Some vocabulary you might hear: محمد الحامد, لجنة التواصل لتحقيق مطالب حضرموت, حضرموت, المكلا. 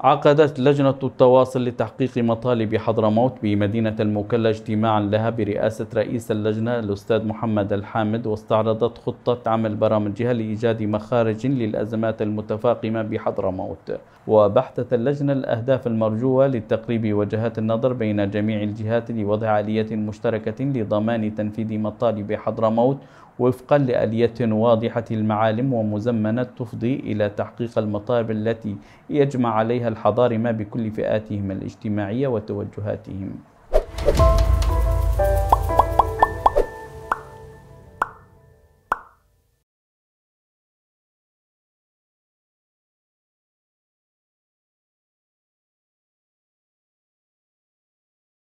عقدت لجنة التواصل لتحقيق مطالب حضرموت بمدينة المكلا اجتماعا لها برئاسة رئيس اللجنة الأستاذ محمد الحامد، واستعرضت خطة عمل برامجها لإيجاد مخارج للأزمات المتفاقمة بحضرموت، وبحثت اللجنة الأهداف المرجوة لتقريب وجهات النظر بين جميع الجهات لوضع آلية مشتركة لضمان تنفيذ مطالب حضرموت وفقا لآلية واضحة المعالم ومزمنة تفضي إلى تحقيق المطالب التي يجمع عليها الحضارمة بكل فئاتهم الاجتماعية وتوجهاتهم.